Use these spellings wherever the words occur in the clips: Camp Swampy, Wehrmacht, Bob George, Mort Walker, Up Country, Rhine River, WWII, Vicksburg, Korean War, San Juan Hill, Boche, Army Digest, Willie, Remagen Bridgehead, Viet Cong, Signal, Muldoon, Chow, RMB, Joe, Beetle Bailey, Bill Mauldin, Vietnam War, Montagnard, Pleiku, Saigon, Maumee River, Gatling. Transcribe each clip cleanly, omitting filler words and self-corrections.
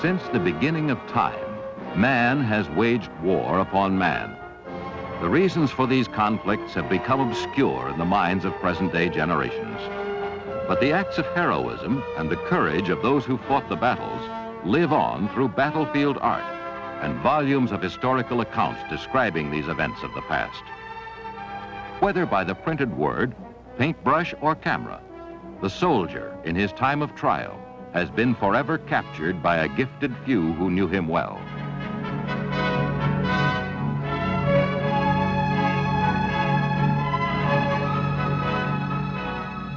Since the beginning of time, man has waged war upon man. The reasons for these conflicts have become obscure in the minds of present-day generations. But the acts of heroism and the courage of those who fought the battles live on through battlefield art and volumes of historical accounts describing these events of the past. Whether by the printed word, paintbrush, or camera, the soldier in his time of trial has been forever captured by a gifted few who knew him well.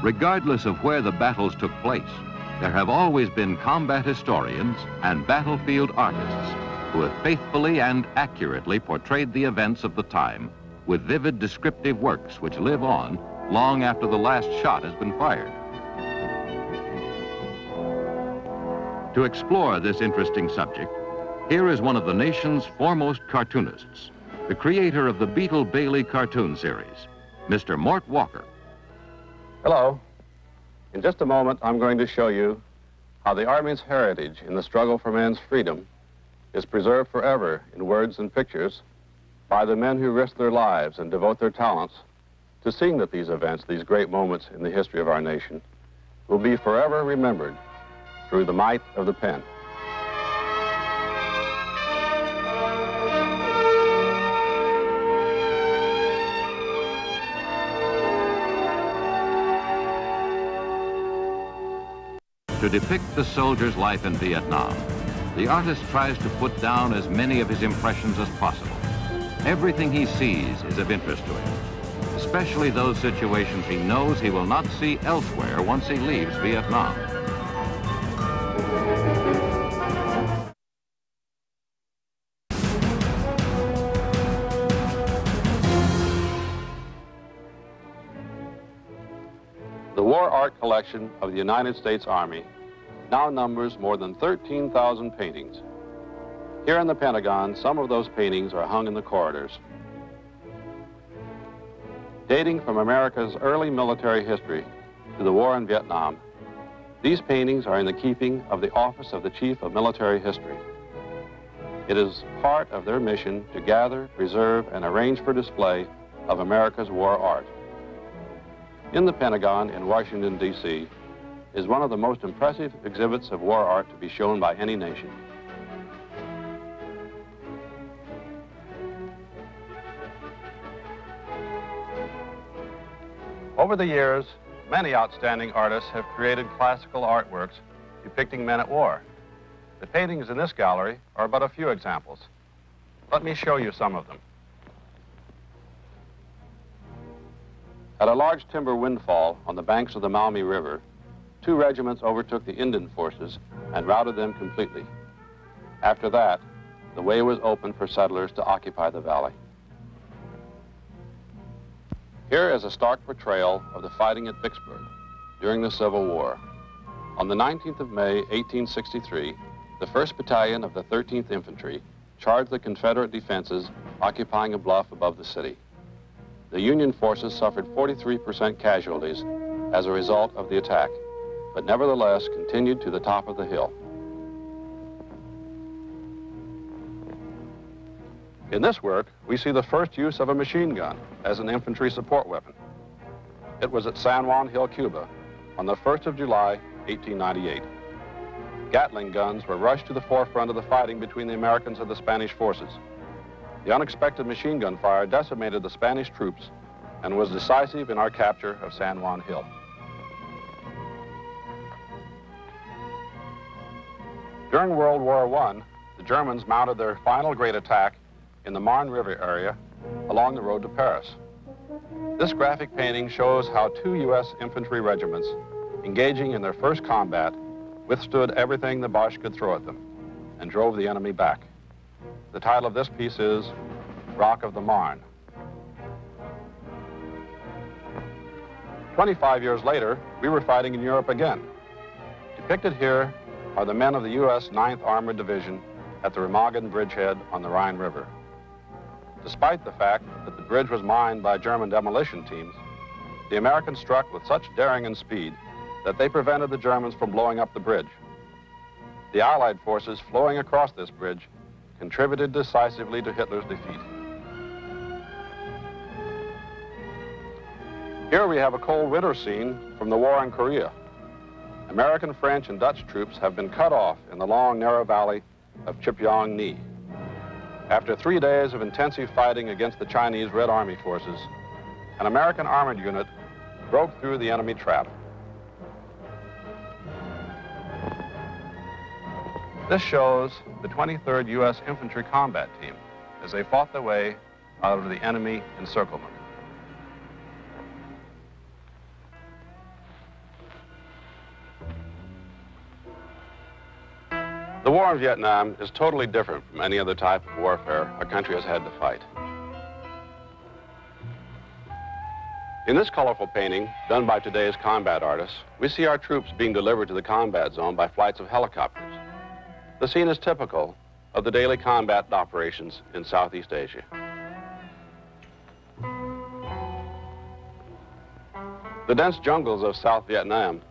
Regardless of where the battles took place, there have always been combat historians and battlefield artists who have faithfully and accurately portrayed the events of the time with vivid descriptive works which live on long after the last shot has been fired. To explore this interesting subject, here is one of the nation's foremost cartoonists, the creator of the Beetle Bailey cartoon series, Mr. Mort Walker. Hello. In just a moment, I'm going to show you how the Army's heritage in the struggle for man's freedom is preserved forever in words and pictures by the men who risk their lives and devote their talents to seeing that these events, these great moments in the history of our nation, will be forever remembered through the might of the pen. To depict the soldier's life in Vietnam, the artist tries to put down as many of his impressions as possible. Everything he sees is of interest to him, especially those situations he knows he will not see elsewhere once he leaves Vietnam. The War Art Collection of the United States Army now numbers more than 13,000 paintings. Here in the Pentagon, some of those paintings are hung in the corridors. Dating from America's early military history to the war in Vietnam, these paintings are in the keeping of the Office of the Chief of Military History. It is part of their mission to gather, preserve, and arrange for display of America's war art. In the Pentagon in Washington, D.C., is one of the most impressive exhibits of war art to be shown by any nation. Over the years, many outstanding artists have created classical artworks depicting men at war. The paintings in this gallery are but a few examples. Let me show you some of them. At a large timber windfall on the banks of the Maumee River, two regiments overtook the Indian forces and routed them completely. After that, the way was open for settlers to occupy the valley. Here is a stark portrayal of the fighting at Vicksburg during the Civil War. On the 19th of May, 1863, the 1st Battalion of the 13th Infantry charged the Confederate defenses occupying a bluff above the city. The Union forces suffered 43% casualties as a result of the attack, but nevertheless continued to the top of the hill. In this work, we see the first use of a machine gun as an infantry support weapon. It was at San Juan Hill, Cuba, on the 1st of July, 1898. Gatling guns were rushed to the forefront of the fighting between the Americans and the Spanish forces. The unexpected machine gun fire decimated the Spanish troops and was decisive in our capture of San Juan Hill. During World War I, the Germans mounted their final great attack in the Marne River area along the road to Paris. This graphic painting shows how two U.S. infantry regiments engaging in their first combat withstood everything the Boche could throw at them and drove the enemy back. The title of this piece is Rock of the Marne. 25 years later, we were fighting in Europe again. Depicted here are the men of the U.S. 9th Armored Division at the Remagen Bridgehead on the Rhine River. Despite the fact that the bridge was mined by German demolition teams, the Americans struck with such daring and speed that they prevented the Germans from blowing up the bridge. the Allied forces flowing across this bridge contributed decisively to Hitler's defeat. Here we have a cold winter scene from the war in Korea. American, French, and Dutch troops have been cut off in the long, narrow valley of Chipyong-ni. After 3 days of intensive fighting against the Chinese Red Army forces, an American armored unit broke through the enemy trap. This shows the 23rd U.S. Infantry Combat Team as they fought their way out of the enemy encirclement. The war in Vietnam is totally different from any other type of warfare a country has had to fight. In this colorful painting, done by today's combat artists, we see our troops being delivered to the combat zone by flights of helicopters. The scene is typical of the daily combat operations in Southeast Asia. The dense jungles of South Vietnam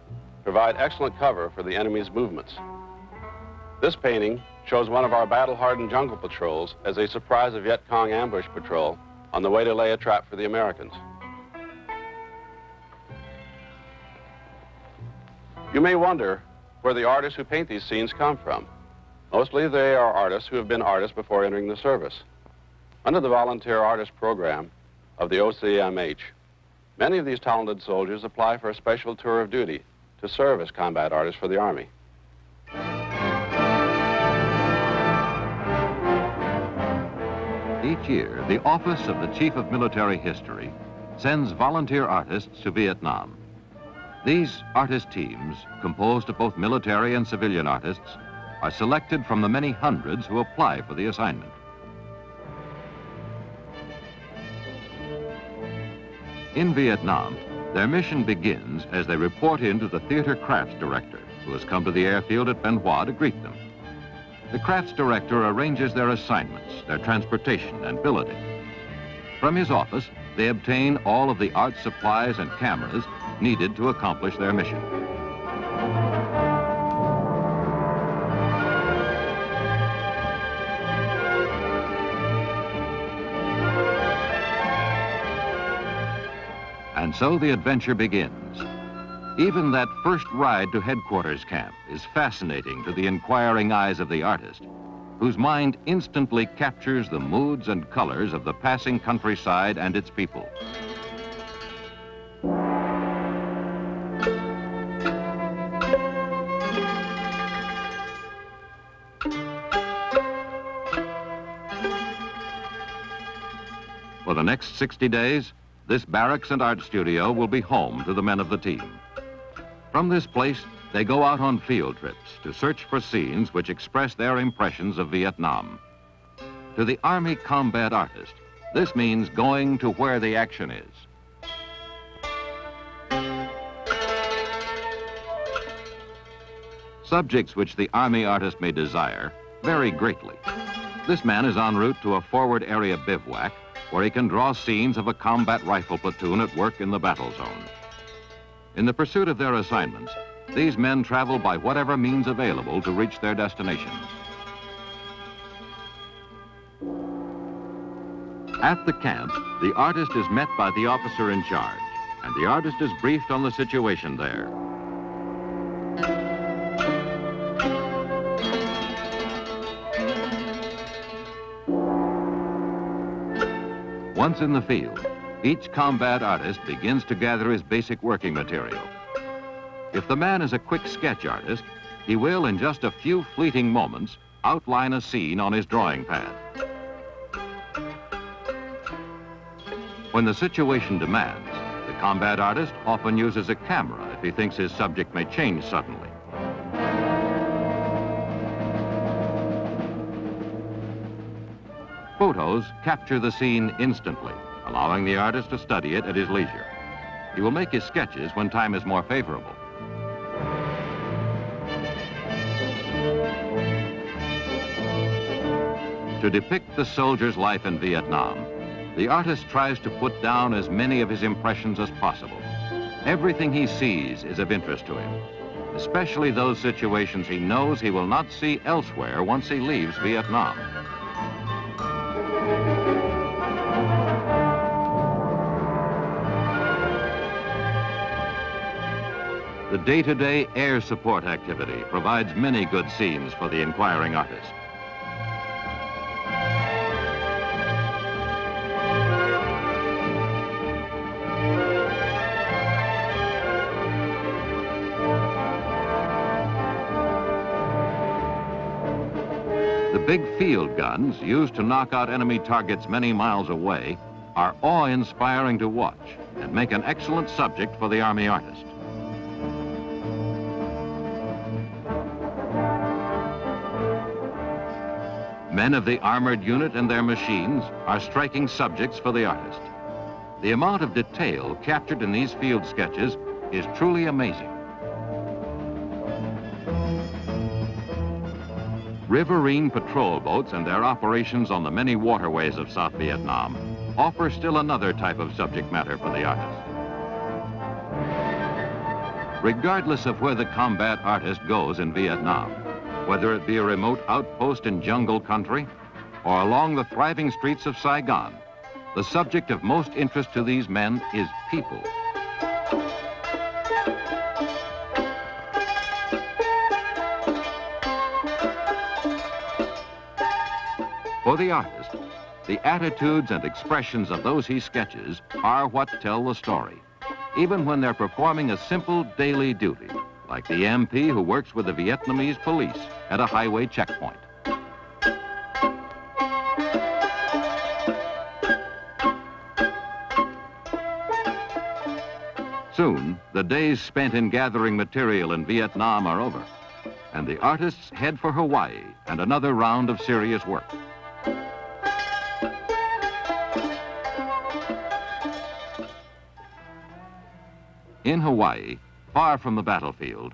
provide excellent cover for the enemy's movements. This painting shows one of our battle-hardened jungle patrols as they surprise a Viet Cong ambush patrol on the way to lay a trap for the Americans. You may wonder where the artists who paint these scenes come from. Mostly they are artists who have been artists before entering the service. Under the volunteer artist program of the OCMH, many of these talented soldiers apply for a special tour of duty to serve as combat artists for the Army. Each year, the Office of the Chief of Military History sends volunteer artists to Vietnam. These artist teams, composed of both military and civilian artists, are selected from the many hundreds who apply for the assignment. In Vietnam, their mission begins as they report in to the theater crafts director, who has come to the airfield at Ben Hoa to greet them. The crafts director arranges their assignments, their transportation and billeting. From his office, they obtain all of the art supplies and cameras needed to accomplish their mission. And so the adventure begins. Even that first ride to headquarters camp is fascinating to the inquiring eyes of the artist, whose mind instantly captures the moods and colors of the passing countryside and its people. For the next 60 days, this barracks and art studio will be home to the men of the team. From this place, they go out on field trips to search for scenes which express their impressions of Vietnam. To the Army combat artist, this means going to where the action is. Subjects which the Army artist may desire vary greatly. This man is en route to a forward area bivouac where he can draw scenes of a combat rifle platoon at work in the battle zone. In the pursuit of their assignments, these men travel by whatever means available to reach their destinations. At the camp, the artist is met by the officer in charge, and the artist is briefed on the situation there. Once in the field, each combat artist begins to gather his basic working material. If the man is a quick sketch artist, he will, in just a few fleeting moments, outline a scene on his drawing pad. When the situation demands, the combat artist often uses a camera if he thinks his subject may change suddenly. Photos capture the scene instantly, allowing the artist to study it at his leisure. He will make his sketches when time is more favorable. To depict the soldier's life in Vietnam, the artist tries to put down as many of his impressions as possible. Everything he sees is of interest to him. especially those situations he knows he will not see elsewhere once he leaves Vietnam. The day-to-day air support activity provides many good scenes for the inquiring artist. The big field guns used to knock out enemy targets many miles away are awe-inspiring to watch and make an excellent subject for the Army artist. Men of the armored unit and their machines are striking subjects for the artist. The amount of detail captured in these field sketches is truly amazing. Riverine patrol boats and their operations on the many waterways of South Vietnam offer still another type of subject matter for the artist. Regardless of where the combat artist goes in Vietnam, whether it be a remote outpost in jungle country or along the thriving streets of Saigon, the subject of most interest to these men is people. For the artist, the attitudes and expressions of those he sketches are what tell the story, even when they're performing a simple daily duty, like the MP who works with the Vietnamese police at a highway checkpoint. Soon, the days spent in gathering material in Vietnam are over, and the artists head for Hawaii and another round of serious work. In Hawaii, far from the battlefield,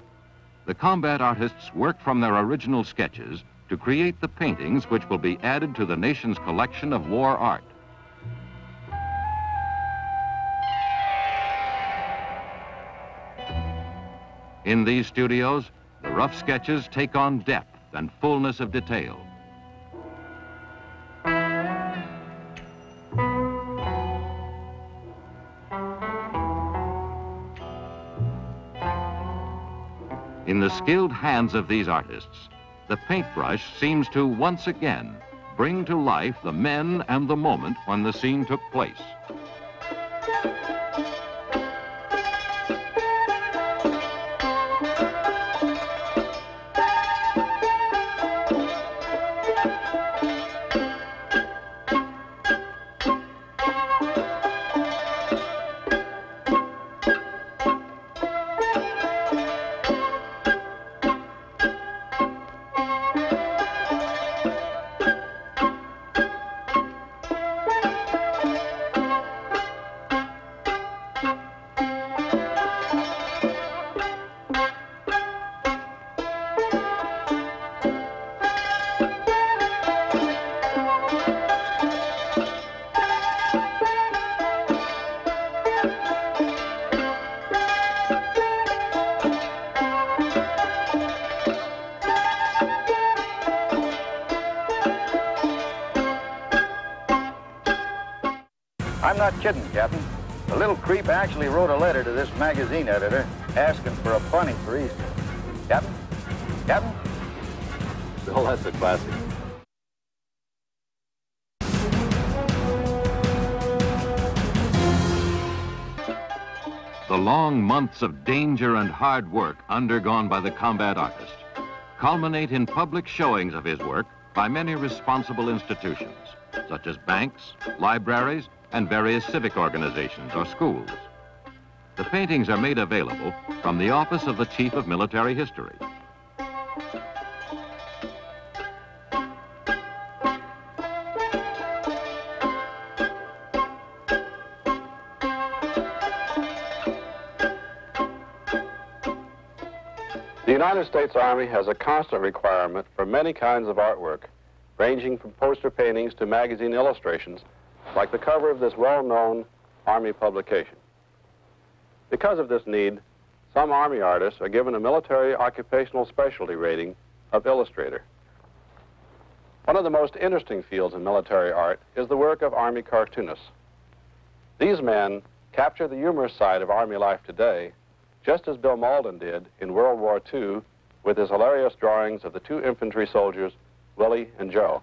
the combat artists work from their original sketches to create the paintings which will be added to the nation's collection of war art. In these studios, the rough sketches take on depth and fullness of detail. In the skilled hands of these artists, the paintbrush seems to once again bring to life the men and the moment when the scene took place. I'm not kidding, Captain. The little creep actually wrote a letter to this magazine editor asking for a bunny for Easter. Captain? Captain? Well, that's a classic. The long months of danger and hard work undergone by the combat artist culminate in public showings of his work by many responsible institutions, such as banks, libraries, and various civic organizations or schools. The paintings are made available from the office of the Chief of Military History. The United States Army has a constant requirement for many kinds of artwork, ranging from poster paintings to magazine illustrations, like the cover of this well-known Army publication. Because of this need, some Army artists are given a military occupational specialty rating of illustrator. One of the most interesting fields in military art is the work of Army cartoonists. These men capture the humorous side of Army life today, just as Bill Mauldin did in World War II with his hilarious drawings of the two infantry soldiers, Willie and Joe.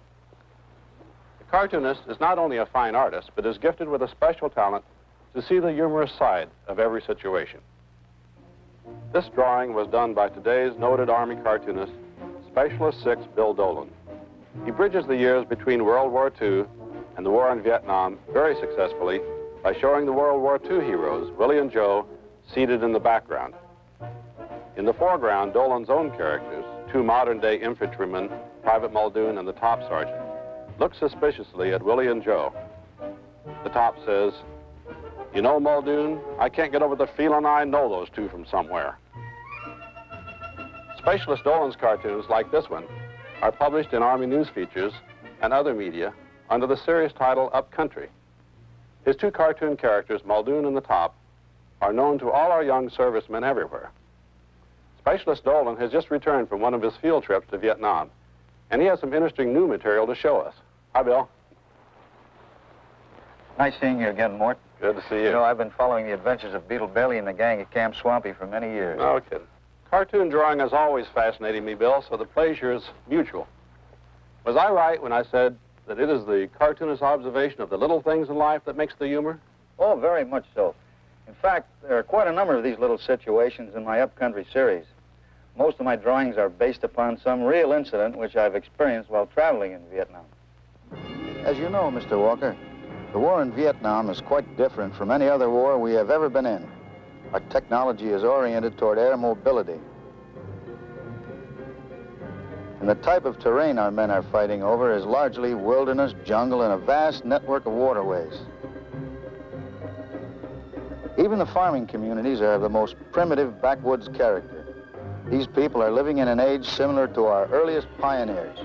The cartoonist is not only a fine artist, but is gifted with a special talent to see the humorous side of every situation. This drawing was done by today's noted Army cartoonist, Specialist 6 Bill Dolan. He bridges the years between World War II and the war in Vietnam very successfully by showing the World War II heroes, Willie and Joe, seated in the background. In the foreground, Dolan's own characters, two modern-day infantrymen, Private Muldoon and the top sergeant, look suspiciously at Willie and Joe. The top says, "You know, Muldoon, I can't get over the feeling I know those two from somewhere." Specialist Dolan's cartoons, like this one, are published in Army news features and other media under the series title Up Country. His two cartoon characters, Muldoon and the top, are known to all our young servicemen everywhere. Specialist Dolan has just returned from one of his field trips to Vietnam, and he has some interesting new material to show us. Hi, Bill. Nice seeing you again, Mort. Good to see you. You know, I've been following the adventures of Beetle Bailey and the gang at Camp Swampy for many years. No kidding. Cartoon drawing has always fascinated me, Bill, so the pleasure is mutual. Was I right when I said that it is the cartoonist's observation of the little things in life that makes the humor? Oh, very much so. In fact, there are quite a number of these little situations in my Upcountry series. Most of my drawings are based upon some real incident which I've experienced while traveling in Vietnam. As you know, Mr. Walker, the war in Vietnam is quite different from any other war we have ever been in. Our technology is oriented toward air mobility. And the type of terrain our men are fighting over is largely wilderness, jungle, and a vast network of waterways. Even the farming communities are of the most primitive backwoods character. These people are living in an age similar to our earliest pioneers.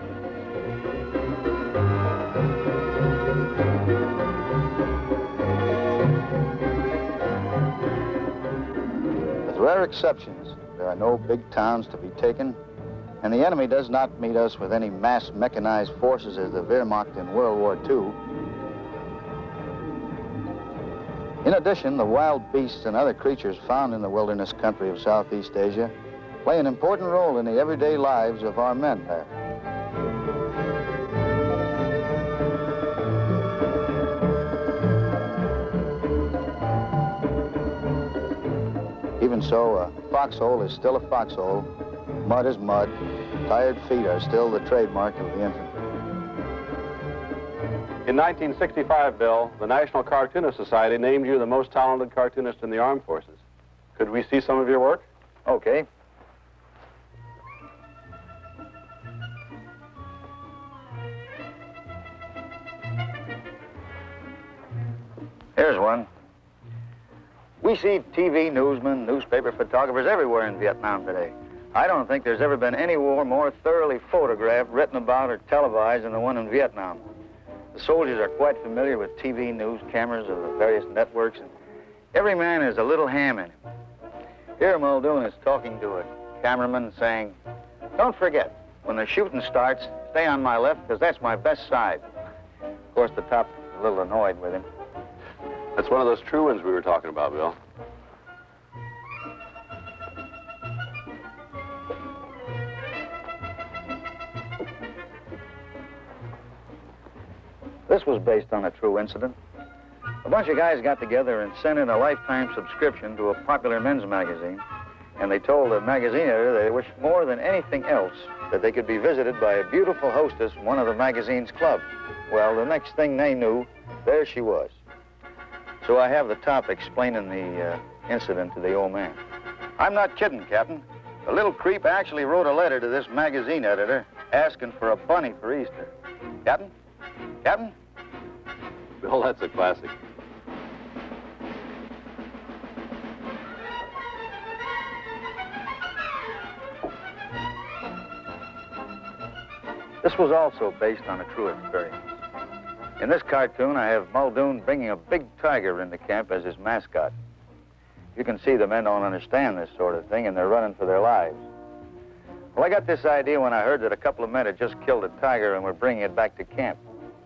With rare exceptions, there are no big towns to be taken, and the enemy does not meet us with any mass mechanized forces as the Wehrmacht in World War II. In addition, the wild beasts and other creatures found in the wilderness country of Southeast Asia play an important role in the everyday lives of our men there. Even so, a foxhole is still a foxhole, mud is mud, tired feet are still the trademark of the infantry. In 1965, Bill, the National Cartoonist Society named you the most talented cartoonist in the armed forces. Could we see some of your work? Okay. Here's one. We see TV newsmen, newspaper photographers everywhere in Vietnam today. I don't think there's ever been any war more thoroughly photographed, written about, or televised than the one in Vietnam. The soldiers are quite familiar with TV news cameras of the various networks, and every man has a little ham in him. Here Muldoon is talking to a cameraman saying, "Don't forget, when the shooting starts, stay on my left, because that's my best side." Of course, the top is a little annoyed with him. That's one of those true ones we were talking about, Bill. This was based on a true incident. A bunch of guys got together and sent in a lifetime subscription to a popular men's magazine, and they told the magazine editor they wished more than anything else that they could be visited by a beautiful hostess from one of the magazine's clubs. Well, the next thing they knew, there she was. So I have the top explaining the incident to the old man. "I'm not kidding, Captain. The little creep actually wrote a letter to this magazine editor asking for a bunny for Easter. Captain? Captain?" Bill, that's a classic. This was also based on a true experience. In this cartoon, I have Muldoon bringing a big tiger into camp as his mascot. You can see the men don't understand this sort of thing, and they're running for their lives. Well, I got this idea when I heard that a couple of men had just killed a tiger and were bringing it back to camp.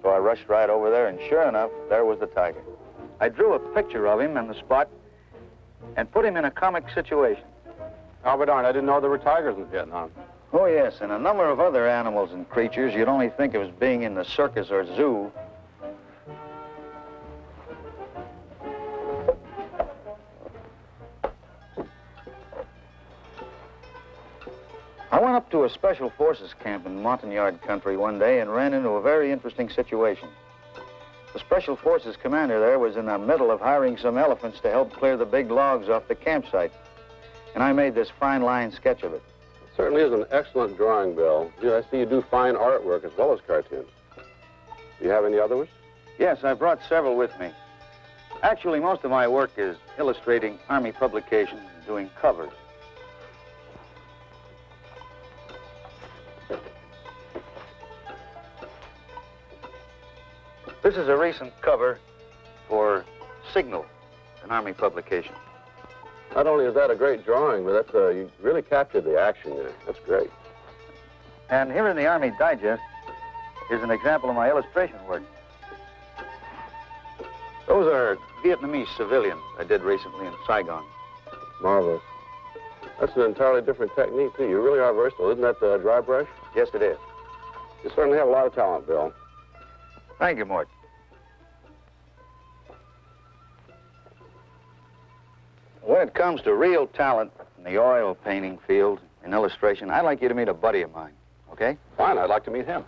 So I rushed right over there, and sure enough, there was the tiger. I drew a picture of him on the spot and put him in a comic situation. Oh, but darn, I didn't know there were tigers in Vietnam. Oh, yes, and a number of other animals and creatures you'd only think of as being in the circus or zoo. I went up to a special forces camp in Montagnard country one day and ran into a very interesting situation. The special forces commander there was in the middle of hiring some elephants to help clear the big logs off the campsite, and I made this fine line sketch of it. It certainly is an excellent drawing, Bill. Gee, I see you do fine artwork as well as cartoons. Do you have any other ones? Yes, I brought several with me. Actually, most of my work is illustrating Army publications and doing covers. This is a recent cover for Signal, an Army publication. Not only is that a great drawing, but that's, you really captured the action there. That's great. And here in the Army Digest is an example of my illustration work. Those are Vietnamese civilians I did recently in Saigon. Marvelous. That's an entirely different technique, too. You really are versatile. Isn't that the dry brush? Yes, it is. You certainly have a lot of talent, Bill. Thank you, Mort. When it comes to real talent in the oil painting field and illustration, I'd like you to meet a buddy of mine, okay? Fine, I'd like to meet him.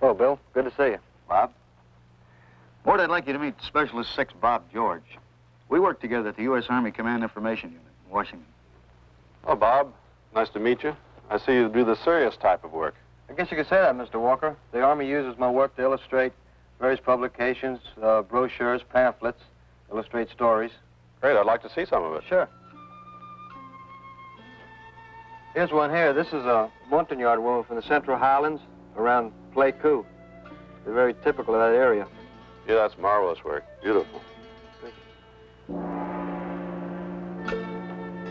Hello, Bill. Good to see you. Bob? Mort, I'd like you to meet Specialist 6 Bob George. We worked together at the U.S. Army Command Information Unit in Washington. Oh, Bob. Nice to meet you. I see you do the serious type of work. I guess you could say that, Mr. Walker. The Army uses my work to illustrate various publications, brochures, pamphlets, illustrate stories. Great, I'd like to see some of it. Sure. Here's one here. This is a Montagnard woman from the Central Highlands around Pleiku. They're very typical of that area. Yeah, that's marvelous work. Beautiful.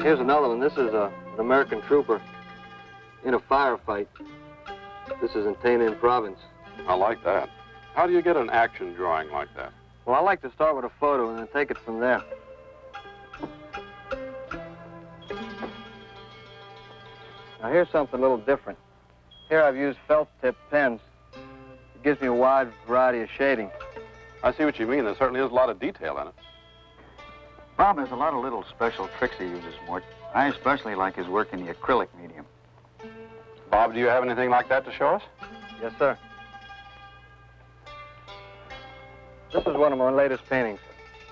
Here's another one. This is an American trooper in a firefight. This is in Tainan province. I like that. How do you get an action drawing like that? Well, I like to start with a photo and then take it from there. Now, here's something a little different. Here I've used felt-tip pens. It gives me a wide variety of shading. I see what you mean. There certainly is a lot of detail in it. Bob has a lot of little special tricks he uses, Mort. I especially like his work in the acrylic medium. Bob, do you have anything like that to show us? Yes, sir. This is one of my latest paintings.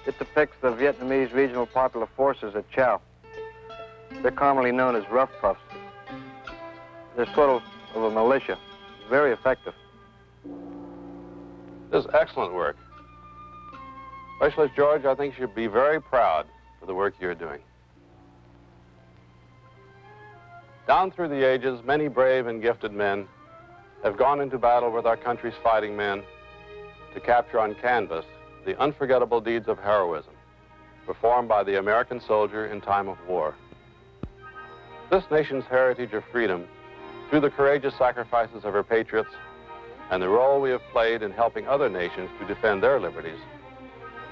It depicts the Vietnamese regional popular forces at Chow. They're commonly known as Rough Puffs. They're sort of a militia, very effective. This is excellent work. Specialist George, I think you should be very proud for the work you're doing. Down through the ages, many brave and gifted men have gone into battle with our country's fighting men to capture on canvas the unforgettable deeds of heroism performed by the American soldier in time of war. This nation's heritage of freedom, through the courageous sacrifices of her patriots and the role we have played in helping other nations to defend their liberties,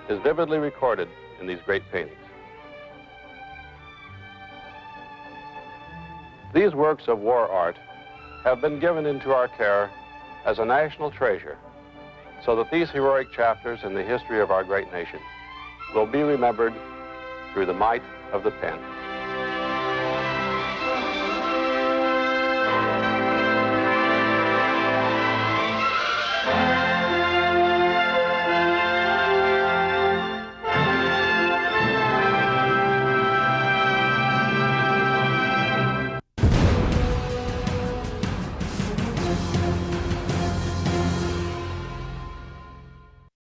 is vividly recorded in these great paintings. These works of war art have been given into our care as a national treasure, so that these heroic chapters in the history of our great nation will be remembered through the might of the pen.